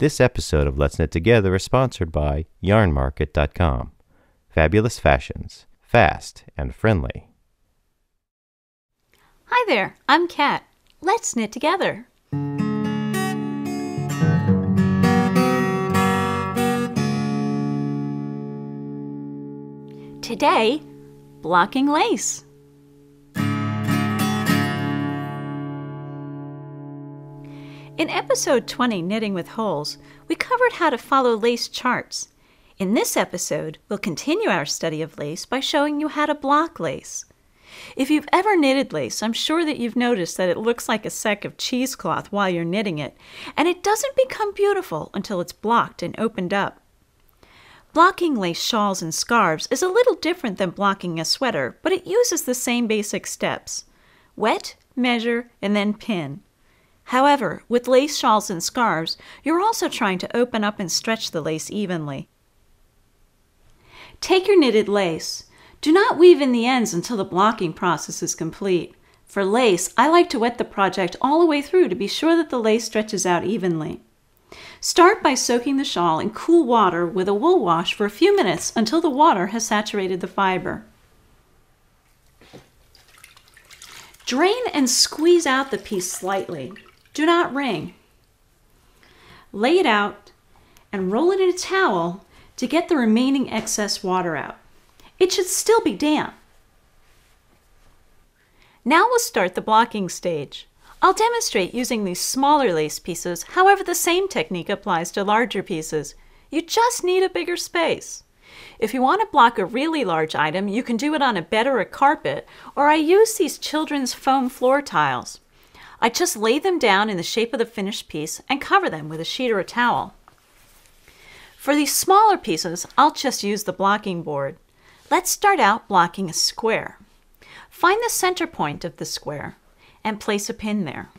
This episode of Let's Knit Together is sponsored by YarnMarket.com. Fabulous fashions, fast and friendly. Hi there, I'm Kat. Let's knit together. Today, blocking lace. In episode 20, Knitting with Holes, we covered how to follow lace charts. In this episode, we'll continue our study of lace by showing you how to block lace. If you've ever knitted lace, I'm sure that you've noticed that it looks like a sack of cheesecloth while you're knitting it, and it doesn't become beautiful until it's blocked and opened up. Blocking lace shawls and scarves is a little different than blocking a sweater, but it uses the same basic steps. Wet, measure, and then pin. However, with lace shawls and scarves, you're also trying to open up and stretch the lace evenly. Take your knitted lace. Do not weave in the ends until the blocking process is complete. For lace, I like to wet the project all the way through to be sure that the lace stretches out evenly. Start by soaking the shawl in cool water with a wool wash for a few minutes until the water has saturated the fiber. Drain and squeeze out the piece slightly. Do not wring. Lay it out and roll it in a towel to get the remaining excess water out. It should still be damp. Now we'll start the blocking stage. I'll demonstrate using these smaller lace pieces, however the same technique applies to larger pieces. You just need a bigger space. If you want to block a really large item, you can do it on a bed or a carpet, or I use these children's foam floor tiles. I just lay them down in the shape of the finished piece and cover them with a sheet or a towel. For these smaller pieces, I'll just use the blocking board. Let's start out blocking a square. Find the center point of the square and place a pin there.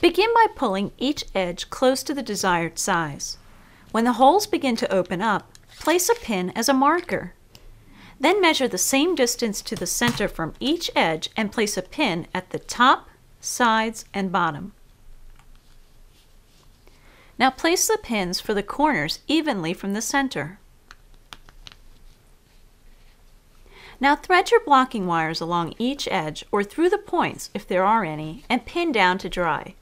Begin by pulling each edge close to the desired size. When the holes begin to open up, place a pin as a marker. Then measure the same distance to the center from each edge and place a pin at the top, sides, and bottom. Now place the pins for the corners evenly from the center. Now thread your blocking wires along each edge or through the points if there are any and pin down to dry.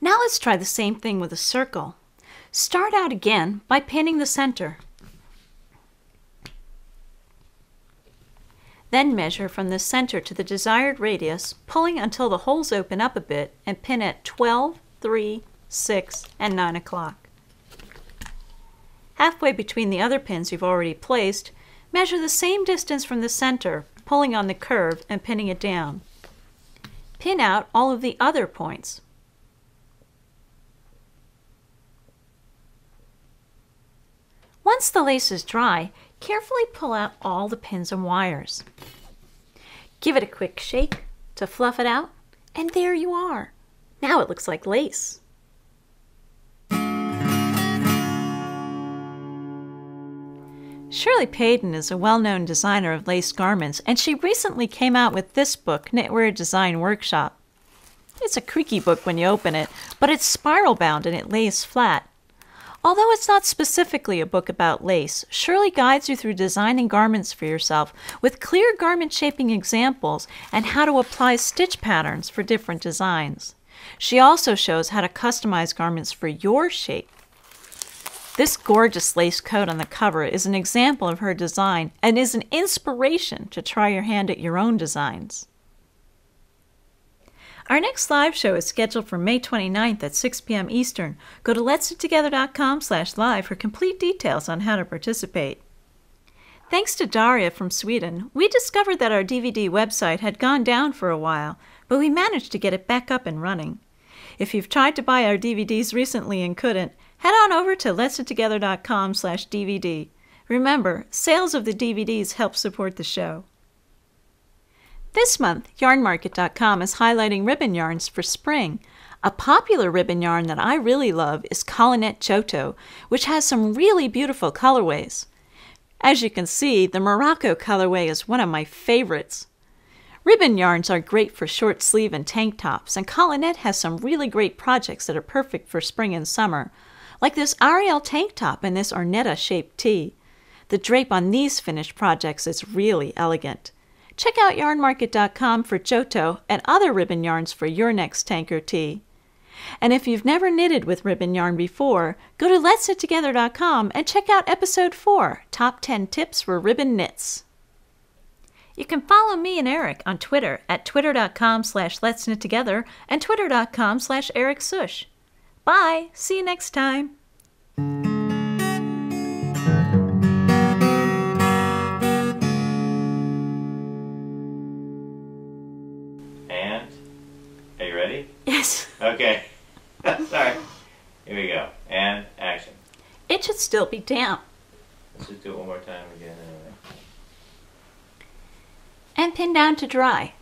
Now let's try the same thing with a circle. Start out again by pinning the center. Then measure from the center to the desired radius, pulling until the holes open up a bit and pin at 12, 3, 6, and 9 o'clock. Halfway between the other pins you've already placed, measure the same distance from the center, pulling on the curve and pinning it down. Pin out all of the other points. Once the lace is dry, carefully pull out all the pins and wires. Give it a quick shake to fluff it out, and there you are. Now it looks like lace. Shirley Paden is a well-known designer of lace garments, and she recently came out with this book, Knitwear Design Workshop. It's a creaky book when you open it, but it's spiral-bound and it lays flat. Although it's not specifically a book about lace, Shirley guides you through designing garments for yourself with clear garment shaping examples and how to apply stitch patterns for different designs. She also shows how to customize garments for your shape. This gorgeous lace coat on the cover is an example of her design and is an inspiration to try your hand at your own designs. Our next live show is scheduled for May 29th at 6 p.m. Eastern. Go to LetsKnit2gether.com/live for complete details on how to participate. Thanks to Daria from Sweden, we discovered that our DVD website had gone down for a while, but we managed to get it back up and running. If you've tried to buy our DVDs recently and couldn't, head on over to LetsKnit2gether.com/DVD. Remember, sales of the DVDs help support the show. This month, YarnMarket.com is highlighting ribbon yarns for spring. A popular ribbon yarn that I really love is Colinette Giotto, which has some really beautiful colorways. As you can see, the Morocco colorway is one of my favorites. Ribbon yarns are great for short sleeve and tank tops, and Colinette has some really great projects that are perfect for spring and summer, like this Ariel tank top and this Arnetta shaped tee. The drape on these finished projects is really elegant. Check out YarnMarket.com for Giotto and other ribbon yarns for your next tank or tee. And if you've never knitted with ribbon yarn before, go to LetsKnit2gether.com and check out Episode 4, Top 10 Tips for Ribbon Knits. You can follow me and Eric on Twitter at twitter.com/LetsKnit2gether and twitter.com/Eric Sush. Bye! See you next time! And? Are you ready? Yes. Okay. Sorry. Here we go. And action. It should still be down. Let's just do it one more time again anyway. And pin down to dry.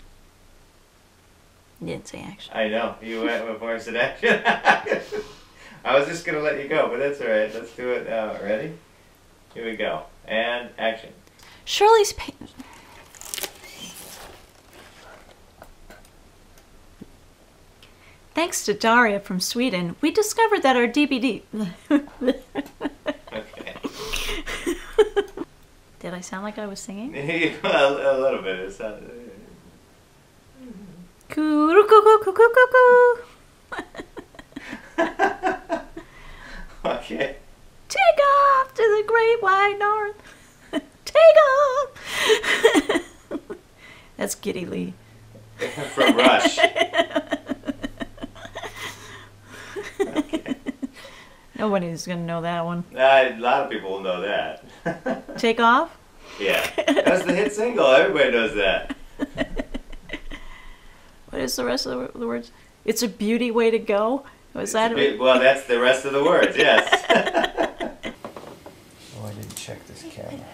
You didn't say action. I know. You went before I said action. I was just going to let you go, but that's all right. Let's do it now. Ready? Here we go. And action. Shirley's Paden. Thanks to Daria from Sweden, we discovered that our DVD... Okay. Did I sound like I was singing? A little bit. It sounded... Coo coo coo coo coo coo. Okay. Take off to the great wide north. Take off. That's Giddy Lee. From Rush. Okay. Nobody's gonna know that one. A lot of people will know that. Take off. Yeah, that's the hit single. Everybody knows that. What is the rest of the words? It's a beauty way to go? Was that it? Well, that's the rest of the words, yes. Oh, I didn't check this camera.